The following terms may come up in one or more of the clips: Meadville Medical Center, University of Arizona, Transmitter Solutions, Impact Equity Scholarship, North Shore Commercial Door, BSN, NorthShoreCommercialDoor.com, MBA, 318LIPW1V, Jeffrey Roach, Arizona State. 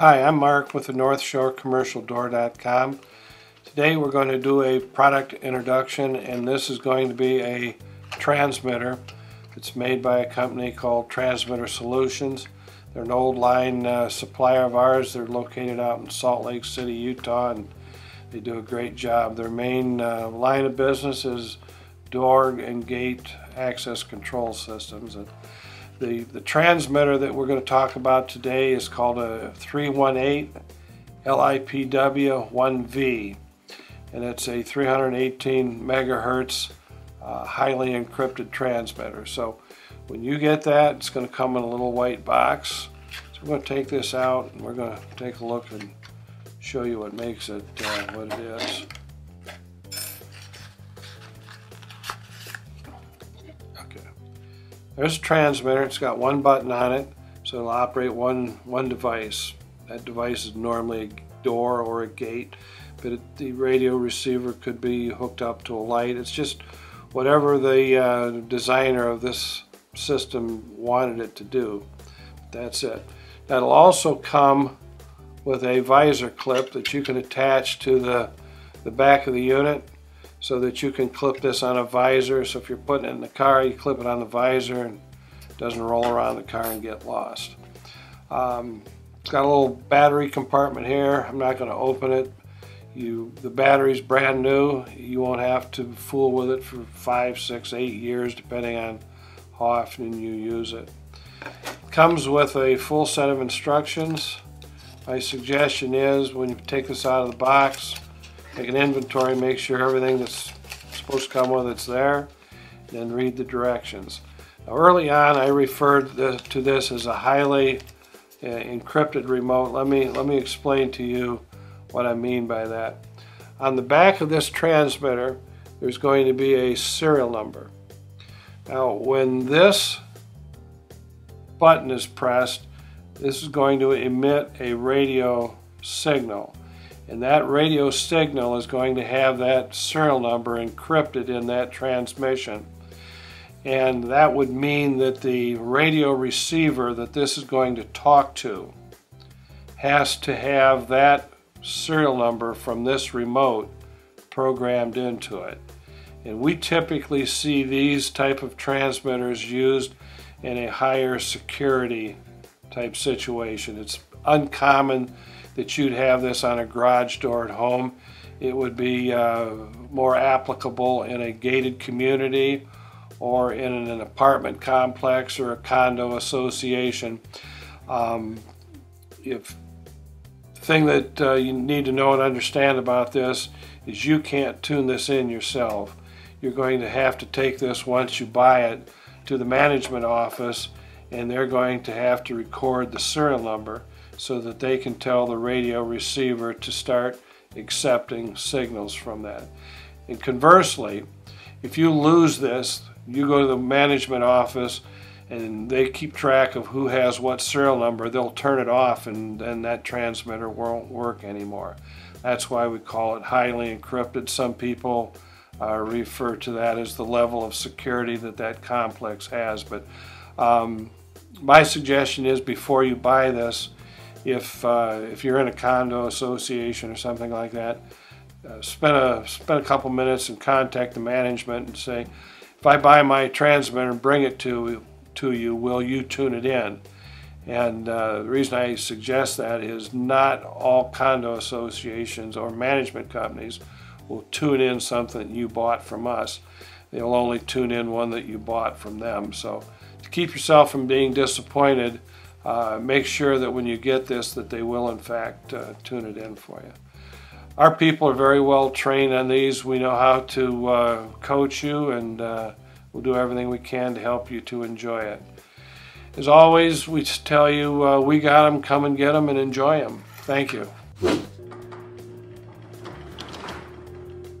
Hi, I'm Mark with the North Shore Commercial Door.com. Today we're going to do a product introduction, and this is going to be a transmitter. It's made by a company called Transmitter Solutions. They're an old line supplier of ours. They're located out in Salt Lake City, Utah, and they do a great job. Their main line of business is door and gate access control systems. And the transmitter that we're going to talk about today is called a 318LIPW1V, and it's a 318 megahertz highly encrypted transmitter. So when you get that, it's going to come in a little white box. So we're going to take this out and we're going to take a look and show you what makes it what it is. There's a transmitter. It's got one button on it, so it'll operate one device. That device is normally a door or a gate, but the radio receiver could be hooked up to a light. It's just whatever the designer of this system wanted it to do. That's it. That'll also come with a visor clip that you can attach to the back of the unit, so that you can clip this on a visor. So if you're putting it in the car, you clip it on the visor and it doesn't roll around the car and get lost. It's got a little battery compartment here. I'm not going to open it. The battery's brand new. You won't have to fool with it for 5, 6, 8 years, depending on how often you use it. It comes with a full set of instructions. My suggestion is, when you take this out of the box, take an inventory, make sure everything that's supposed to come with it's there, then read the directions. Now, early on I referred to this as a highly encrypted remote. Let me explain to you what I mean by that. On the back of this transmitter there's going to be a serial number. Now when this button is pressed, this is going to emit a radio signal. And that radio signal is going to have that serial number encrypted in that transmission. And that would mean that the radio receiver that this is going to talk to has to have that serial number from this remote programmed into it. And we typically see these type of transmitters used in a higher security type situation. It's uncommon that you'd have this on a garage door at home. It would be more applicable in a gated community or in an apartment complex or a condo association. The thing that you need to know and understand about this is you can't tune this in yourself. You're going to have to take this, once you buy it, to the management office, and they're going to have to record the serial number so that they can tell the radio receiver to start accepting signals from that. And conversely, if you lose this, you go to the management office and they keep track of who has what serial number. They'll turn it off and then that transmitter won't work anymore. That's why we call it highly encrypted. Some people refer to that as the level of security that that complex has. But my suggestion is, before you buy this, if you're in a condo association or something like that, spend a couple minutes and contact the management and say, if I buy my transmitter and bring it to you, will you tune it in? And the reason I suggest that is not all condo associations or management companies will tune in something you bought from us. They'll only tune in one that you bought from them. So to keep yourself from being disappointed, make sure that when you get this, that they will in fact tune it in for you. Our people are very well trained on these. We know how to coach you, and we'll do everything we can to help you to enjoy it. As always, we just tell you, we got them, come and get them and enjoy them. Thank you.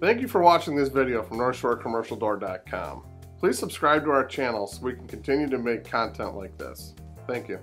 Thank you for watching this video from NorthShoreCommercialDoor.com. Please subscribe to our channel so we can continue to make content like this. Thank you.